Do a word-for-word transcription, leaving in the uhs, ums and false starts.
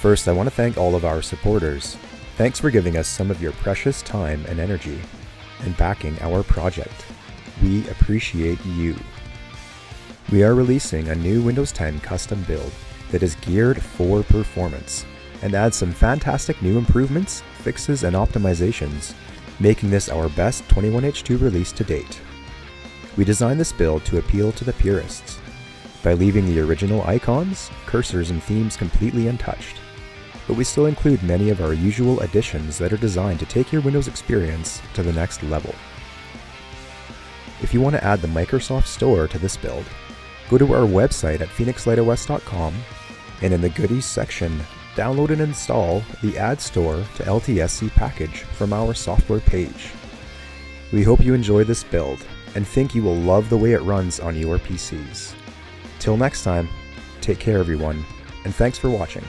First, I want to thank all of our supporters. Thanks for giving us some of your precious time and energy and backing our project. We appreciate you. We are releasing a new Windows ten custom build that is geared for performance and adds some fantastic new improvements, fixes, and optimizations, making this our best twenty-one H two release to date. We designed this build to appeal to the purists by leaving the original icons, cursors, and themes completely untouched, but we still include many of our usual additions that are designed to take your Windows experience to the next level. If you want to add the Microsoft Store to this build, go to our website at phoenix lite O S dot com and in the Goodies section, download and install the Add Store to L T S C package from our software page. We hope you enjoy this build and think you will love the way it runs on your P Cs. Till next time, take care everyone, and thanks for watching.